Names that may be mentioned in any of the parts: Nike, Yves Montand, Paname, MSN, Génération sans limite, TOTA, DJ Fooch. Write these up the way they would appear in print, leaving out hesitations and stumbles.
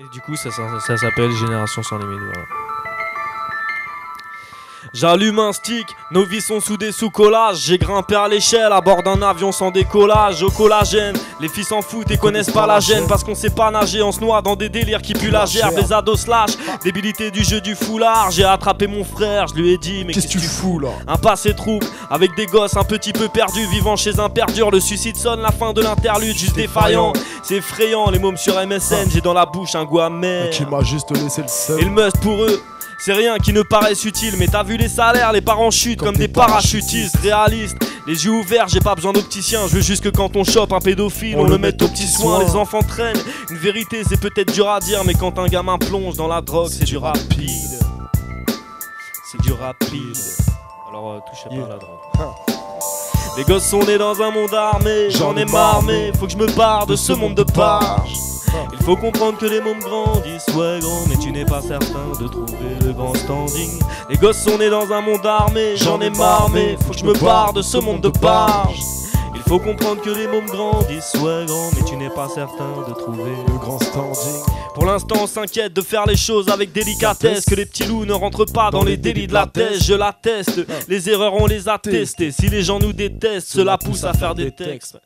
Et du coup, ça s'appelle Génération sans limite. Voilà. J'allume un stick, nos vies sont sous des sous-collages. J'ai grimpé à l'échelle à bord d'un avion sans décollage. Au collagène, les filles s'en foutent et connaissent pas la gêne. Parce qu'on sait pas nager, on se noie dans des délires qui puent la gerbe. Les ados slash, débilité du jeu du foulard. J'ai attrapé mon frère, je lui ai dit mais qu'est-ce que tu fous là. Un passé trouble, avec des gosses un petit peu perdus, vivant chez un perdure. Le suicide sonne, la fin de l'interlude, juste défaillant. C'est effrayant, les mômes sur MSN. J'ai dans la bouche un goût amer qui m'a juste laissé le seul. Et le must pour eux, c'est rien qui ne paraît utile, mais t'as vu les salaires, les parents chutent comme des parachutistes réalistes. Les yeux ouverts, j'ai pas besoin d'opticien. Je veux juste que quand on chope un pédophile, on le mette aux petits soins. Les enfants traînent, une vérité c'est peut-être dur à dire, mais quand un gamin plonge dans la drogue, c'est du rapide. C'est du rapide. Alors touchez pas à la drogue. Les gosses sont nés dans un monde armé, j'en ai marre mais faut que je me barre de ce monde de parge. Il faut comprendre que les mômes grandissent, ouais grand, mais tu n'es pas certain de trouver le grand standing. Les gosses sont nés dans un monde armé, j'en ai marre mais faut que je me barre de ce monde de parge. Il faut comprendre que les mômes grandissent, ouais grand, mais tu n'es pas certain de trouver le grand standing. Pour l'instant on s'inquiète de faire les choses avec délicatesse, que les petits loups ne rentrent pas dans les délits de la thèse. Je l'atteste, les erreurs on les a testées. Si les gens nous détestent, cela pousse à faire des textes.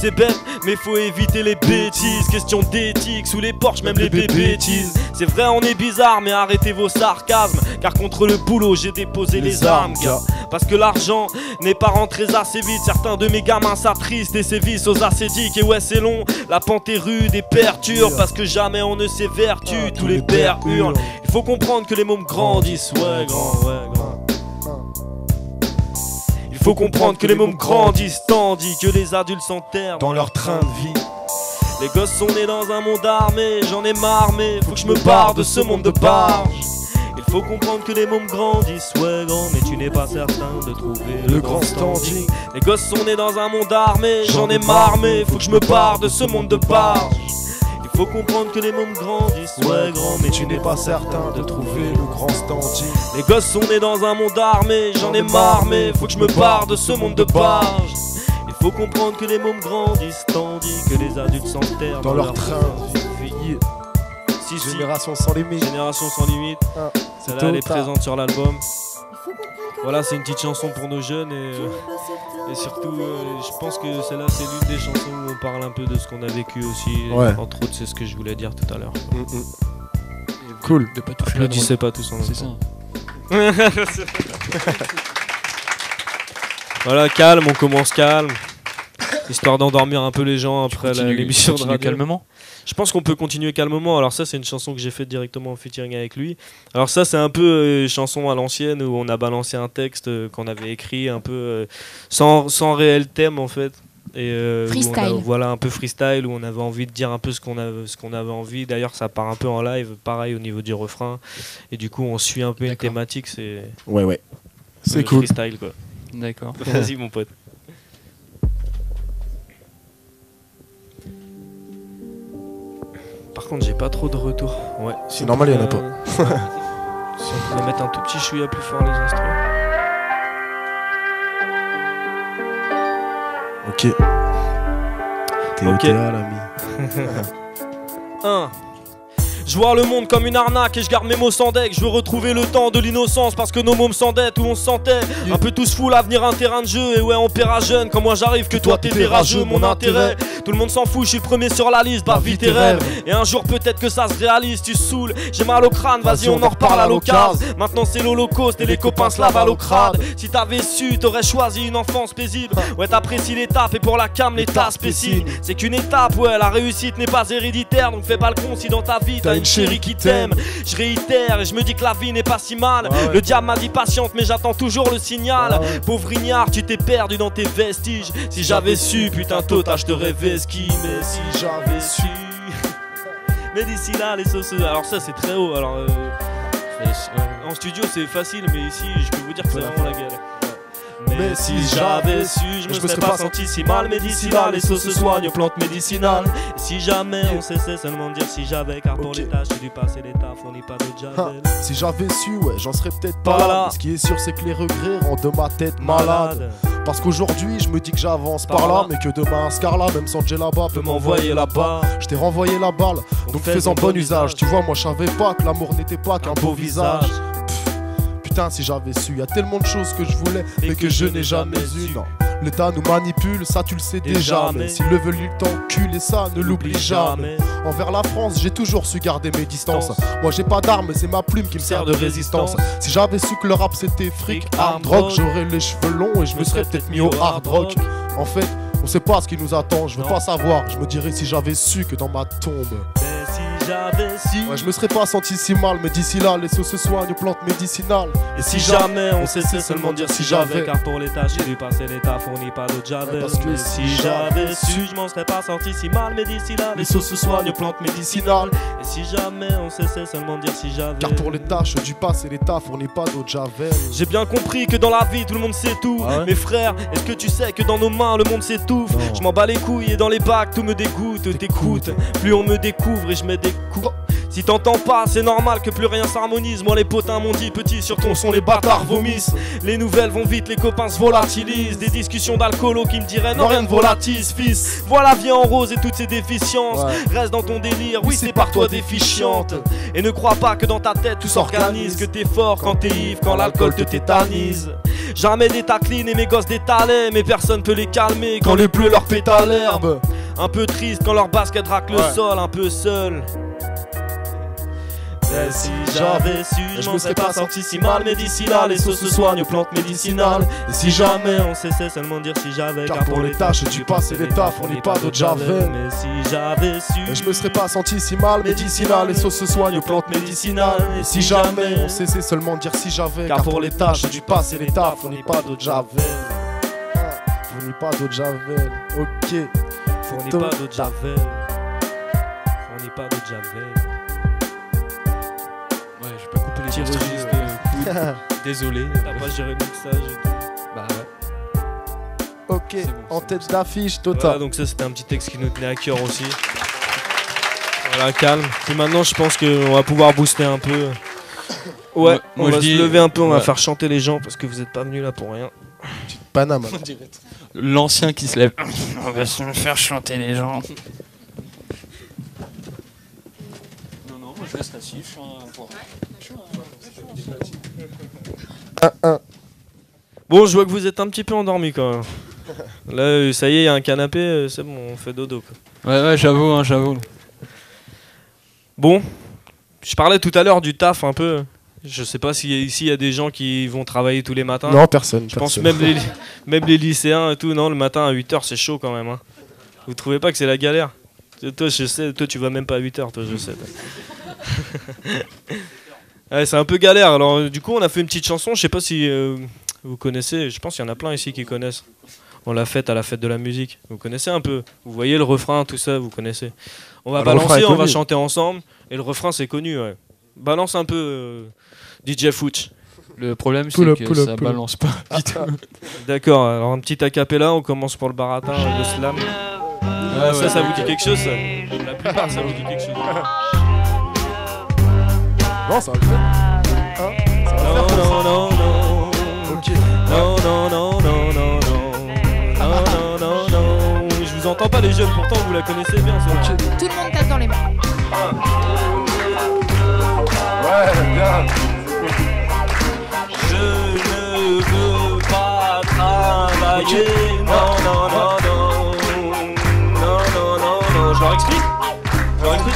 C'est bête, mais faut éviter les bêtises. Question d'éthique, sous les porches, même les bêtises. C'est vrai, on est bizarre, mais arrêtez vos sarcasmes. Car contre le boulot, j'ai déposé les armes, gars. Parce que l'argent n'est pas rentré assez vite. Certains de mes gamins s'attristent et sévissent aux acédiques. Et ouais, c'est long, la pente est rude et perturbe. Parce que jamais on ne s'évertue, tous les pères hurlent. Il faut comprendre que les mômes grandissent, ouais, grand, ouais, grand. Faut comprendre que les mômes grandissent tandis que les adultes s'enterrent dans leur train de vie. Les gosses sont nés dans un monde armé, j'en ai marre mais faut que je me barre de ce monde de barge. Il faut comprendre que les mômes grandissent, ouais grand, mais tu n'es pas certain de trouver le grand standing. Les gosses sont nés dans un monde armé, j'en ai marre mais faut que je me barre de ce monde de barge. Faut comprendre que les mômes grandissent, ouais grand, mais tu n'es pas certain de trouver le grand standing. Les gosses sont nés dans un monde armé, j'en ai marre mais faut que je me barre de ce monde de barge. Il faut comprendre que les mômes grandissent tandis que les adultes s'enterrent dans leur train de vie. Si, si. Génération sans limite. Génération sans limite. Celle-là elle est présente sur l'album. Voilà, c'est une petite chanson pour nos jeunes et surtout, je pense que celle-là, c'est l'une des chansons où on parle un peu de ce qu'on a vécu aussi. Ouais. Entre autres, c'est ce que je voulais dire tout à l'heure. Cool. De pas tout faire. Applaudissez pas tous en même temps. C'est ça. Voilà, calme, on commence calme. Histoire d'endormir un peu les gens après l'émission de radio. Calmement. Je pense qu'on peut continuer calmement. Alors ça, c'est une chanson que j'ai faite directement en featuring avec lui. Alors ça, c'est un peu chanson à l'ancienne où on a balancé un texte qu'on avait écrit un peu sans réel thème en fait. Et freestyle. Voilà, un peu freestyle où on avait envie de dire un peu ce qu'on avait envie. D'ailleurs, ça part un peu en live, pareil au niveau du refrain. Et du coup, on suit un peu une thématique. C'est ouais. C'est cool. Freestyle quoi. D'accord. Vas-y mon pote. Par contre, j'ai pas trop de retour. Ouais, c'est normal, il y en a pas. Si on pouvait mettre un tout petit chouïa plus fort les instruments. Ok. T'es ok là, l'ami. 1. Je vois le monde comme une arnaque et je garde mes mots sans deck. Je veux retrouver le temps de l'innocence parce que nos mômes s'endettent où on se sentait un peu tous fous, l'avenir un terrain de jeu. Et ouais on paiera jeune quand moi j'arrive que toi t'es rageux, mon intérêt. Tout le monde s'en fout, je suis le premier sur la liste, bah vite tes rêves. Et un jour peut-être que ça se réalise, tu saoules, j'ai mal au crâne, vas-y on en reparle à l'occasion. Maintenant c'est l'Holocauste et les copains se lavent à l'ocrade. Si t'avais su, t'aurais choisi une enfance paisible. Ouais t'apprécies l'étape et pour la cam l'état spécile. C'est qu'une étape, ouais la réussite n'est pas héréditaire. Donc fais pas le con si dans ta vie une chérie qui t'aime. Je réitère et je me dis que la vie n'est pas si mal. Le diable m'a dit patiente mais j'attends toujours le signal. Pauvre ignare, tu t'es perdu dans tes vestiges. Si j'avais su, putain TOTA, je te rêvais ski. Mais si j'avais su. Mais d'ici là les sauces. Alors ça c'est très haut. Alors en studio c'est facile, mais ici je peux vous dire que c'est vraiment la galère. Mais si j'avais su, je me serais pas senti si mal. Mais d'ici là, les sauces se soignent aux plantes médicinales. Et si jamais, on cessait seulement de dire si j'avais. Car pour les tâches, j'ai dû passer les tafs, on n'est pas de javel. Si j'avais su, ouais, j'en serais peut-être pas là. Ce qui est sûr, c'est que les regrets rendent ma tête malade. Parce qu'aujourd'hui, je me dis que j'avance par là, mais que demain, un scar là, même Sanjay là-bas peut m'envoyer la balle. Je t'ai renvoyé la balle donc fais-en bon usage. Tu vois, moi je savais pas que l'amour n'était pas qu'un beau visage. Putain, si j'avais su, y a tellement de choses que je voulais mais que je n'ai jamais eu. L'État nous manipule, ça tu le sais déjà. Mais s'il le veut, il t'encule et ça ne l'oublie jamais. Envers la France, j'ai toujours su garder mes distances. Moi j'ai pas d'armes, c'est ma plume qui me sert de résistance. Si j'avais su que le rap c'était fric, hard rock, j'aurais les cheveux longs et je me serais peut-être mis au hard rock. En fait, on sait pas ce qui nous attend, je veux pas savoir. Je me dirais si j'avais su que dans ma tombe. Ouais, je me serais pas senti si mal, mais d'ici là, les sauces se soignent aux plantes médicinales. Et si jamais, on sait seulement dire si j'avais. Car pour l'état, j'ai dû passer l'état, fourni pas l'autre j'avais. Parce que si j'avais su, je m'en serais pas senti si mal, mais d'ici là, les sauces se soignent aux plantes médicinales. Et si jamais, on sait seulement dire si j'avais. Car pour les tâches du passé, l'état, fourni pas d'autre j'avais. J'ai bien compris que dans la vie, tout le monde sait tout. Mes frères, est-ce que tu sais que dans nos mains, le monde s'étouffe? Je m'en bats les couilles et dans les bacs, tout me dégoûte. T'écoutes, plus on me découvre et je mets des coups. Si t'entends pas, c'est normal que plus rien s'harmonise. Moi les potins m'ont dit petit sur ton son, les bâtards vomissent. Les nouvelles vont vite, les copains se volatilisent. Des discussions d'alcoolos qui me diraient non, rien ne volatise fils. Vois la vie en rose et toutes ses déficiences. Reste dans ton délire, oui c'est par toi déficiente. Et ne crois pas que dans ta tête tout s'organise, que t'es fort quand t'es ivre, quand l'alcool te tétanise. Jamais d'état clean et mes gosses des talents, mais personne peut les calmer quand les bleus leur pètent à l'herbe. Un peu triste quand leur basket raque le sol, un peu seul. Et si j'avais su, je m'en serais pas senti si mal. Mais d'ici là, les sauces se soignent aux plantes médicinales. Et si jamais, on cessait seulement dire si j'avais. Car pour les tâches du passé, les tafs, on n'est pas d'autres j'avais. Mais si j'avais su, je me serais pas senti si mal. Mais d'ici là, les sauces se soignent aux plantes médicinales. Et si jamais, on cessait seulement dire si j'avais. Car pour les tâches du passé, les tafs, on n'est pas d'autres j'avais. On n'est pas d'autres j'avais. Ok. On n'est pas d'autres j'avais. On n'est pas d'autres j'avais. Désolé, t'as pas géré le mixage. Bah ouais. Ok, bon, en tête d'affiche, Tota. Voilà, donc ça c'était un petit texte qui nous tenait à cœur aussi. Voilà, calme. Puis maintenant je pense qu'on va pouvoir booster un peu. Ouais, on va se lever un peu, on va faire chanter les gens parce que vous êtes pas venus là pour rien. Petite Panama. L'ancien qui se lève. On va se faire chanter les gens. Non, moi je reste assis, je suis en... 1-1. Bon, je vois que vous êtes un petit peu endormi quand même. Là, ça y est, il y a un canapé, c'est bon, on fait dodo quoi. Ouais, j'avoue, hein, j'avoue. Bon, je parlais tout à l'heure du taf un peu. Je sais pas si ici il y a des gens qui vont travailler tous les matins. Non, personne. Je pense même les lycéens et tout, non, le matin à 8h c'est chaud quand même. Hein. Vous trouvez pas que c'est la galère? Toi, je sais, toi tu vas même pas à 8h, toi je sais. Ouais, c'est un peu galère, alors du coup on a fait une petite chanson, je sais pas si vous connaissez, je pense qu'il y en a plein ici qui connaissent. On l'a faite à la fête de la musique, vous connaissez un peu, vous voyez le refrain, tout ça, vous connaissez. On va balancer, on va chanter ensemble, et le refrain c'est connu, ouais. Balance un peu DJ Fooch. Le problème c'est que ça balance pas. D'accord, alors un petit acapella, on commence pour le baratin, le slam. Ah, ça, ça vous dit quelque chose ça? La plupart ça vous dit quelque chose. Non, ça va le faire. Hein, ça va le faire. Non, non, non, non. Ok. Non, non, non, non, non, non, non, non, non. Je vous entends pas les jeunes, pourtant vous la connaissez bien. Okay. Tout le monde tape dans les mains. Ah. Ouais, bien. Je ne veux pas travailler. Non, non, non, non. Non, non, non, non. Je leur explique. Je leur explique.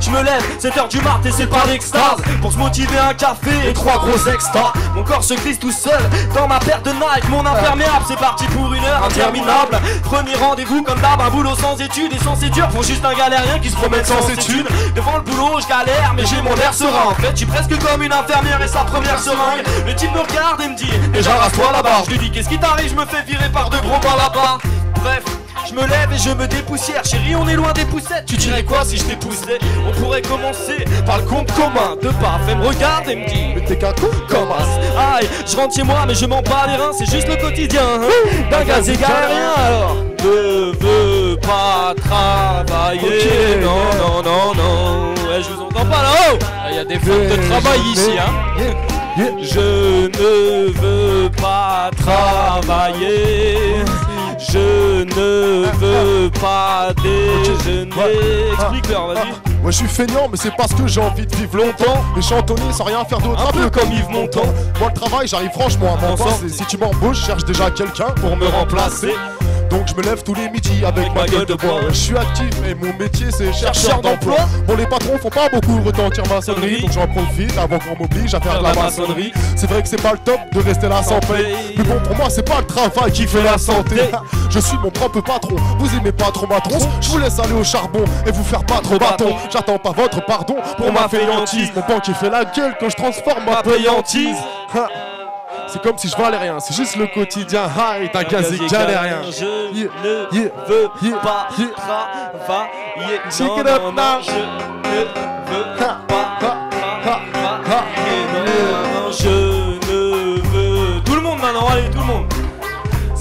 Je me lève, 7h du mat et c'est pas l'extase. Pour se motiver un café et 3 gros extas. Mon corps se glisse tout seul dans ma paire de Nike. Mon imperméable, c'est parti pour une heure interminable. Premier rendez-vous comme d'hab, un boulot sans études. Et sans séduire, pour juste un galérien qui se promène sans études. Devant le boulot, je galère, mais j'ai mon air serein. En fait, je suis presque comme une infirmière et sa première seringue. Le type me regarde et me dit, déjà rase-toi là-bas. Je lui dis, qu'est-ce qui t'arrive, je me fais virer par 2 gros bras là-bas. Bref, je me lève et je me dépoussière. Chérie, on est loin des poussettes. Tu dirais quoi si je t'épousais? On pourrait commencer par le compte commun. De pas, elle me regarde et me dit, mais t'es qu'un con comme as. Aïe, je rentre chez moi mais je m'en bats les reins. C'est juste le quotidien hein. D'un gaz égal rien alors. Ne veux pas travailler okay. Non, non, non, non. Ouais, je vous entends pas là-haut. Il y a des formes de travail ici hein. Je ne veux pas travailler. Je ne veux pas déjeuner. Explique-leur, vas-y. Ouais, je suis feignant, mais c'est parce que j'ai envie de vivre longtemps et chantonner sans rien faire d'autre. Un peu comme Yves Montand. Moi, le travail, j'arrive franchement à m'en sortir. Si tu m'embauches, je cherche déjà quelqu'un pour me remplacer. Donc je me lève tous les midis avec ma gueule de bois. Je suis actif et mon métier c'est chercheur d'emploi. Bon, les patrons font pas beaucoup retentir ma sonnerie, donc j'en profite avant qu'on m'oblige à faire de la maçonnerie. C'est vrai que c'est pas le top de rester là sans paye, mais bon, pour moi c'est pas le travail qui fait la santé. Je suis mon propre patron, vous aimez pas trop ma tronce, je vous laisse aller au charbon et vous faire battre bâton. J'attends pas votre pardon pour ma fainéantise. Mon banquier fait la gueule quand je transforme ma payantise. C'est comme si je valais rien, c'est juste le quotidien. Hi, t'as gazé galérien. Je ne veux pas travailler. Check it up now. Je ne veux pas travailler. Je ne veux. Tout le monde maintenant, allez, tout le monde.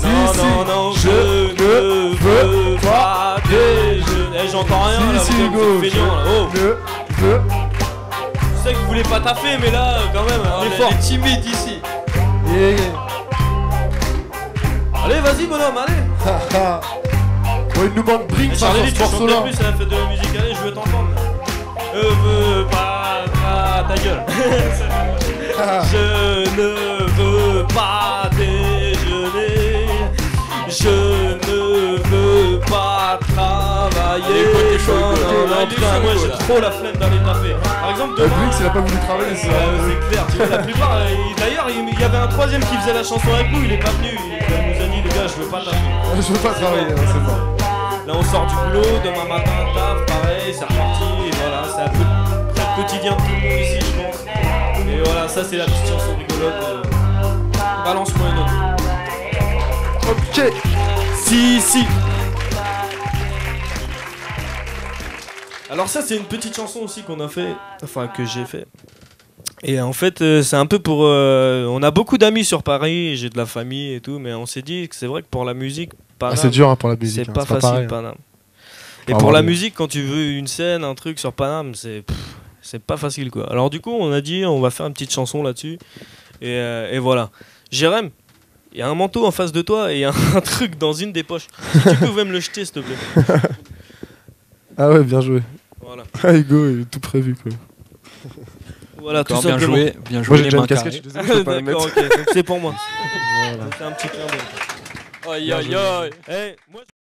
Non, non, non, je ne veux pas des jeunes. J'entends rien là, vous êtes fainéants là. Je sais que vous voulez pas taffer, mais là, quand même, on est timide ici. Yeah. Allez, vas-y, bonhomme, allez. Ouais, il nous manque Brink, ça, Charlie, tu chantes bien plus à la fête de la musique, allez, je veux t'entendre. Je veux pas... ta gueule. Je ne veux pas déjeuner. Je ne veux pas travailler. Moi, j'ai trop la flemme d'aller taper. Par exemple, demain, Brink, il a pas voulu travailler, ça. C'est clair, tu vois, la plupart... D'ailleurs, il y avait un troisième qui faisait la chanson avec nous, il est pas venu. Il nous a dit, les gars, je veux pas taper. Je veux pas travailler, c'est bon. Là, on sort du boulot, demain matin, taf, pareil, c'est reparti. Et voilà, c'est un peu très quotidien de tout le monde ici, je pense. Et voilà, ça, c'est la petite chanson rigolote. Balance-moi une autre. Ok. Si, si. Alors ça, c'est une petite chanson aussi qu'on a fait, enfin que j'ai fait. Et en fait, c'est un peu pour... on a beaucoup d'amis sur Paris, j'ai de la famille et tout, mais on s'est dit que c'est vrai que pour la musique... Ah, c'est dur hein, pour la musique. C'est hein, pas facile, pareil, Paname. Et pour la musique, quand tu veux une scène, un truc sur Paname, c'est pas facile, quoi. Alors du coup, on a dit, on va faire une petite chanson là-dessus. Et voilà. Jérém, il y a un manteau en face de toi et il y a un truc dans une des poches. Si tu pouvais me le jeter, s'il te plaît. Ah ouais, bien joué. Voilà. Ah, Hugo, il est tout prévu, quoi. Voilà, tout simplement. Bien joué, moi, j'ai déjà une casquette, je suis désolé, je peux pas la mettre. Okay, c'est pour moi. Voilà. C'est un petit clin d'œil. Aïe, aïe, aïe.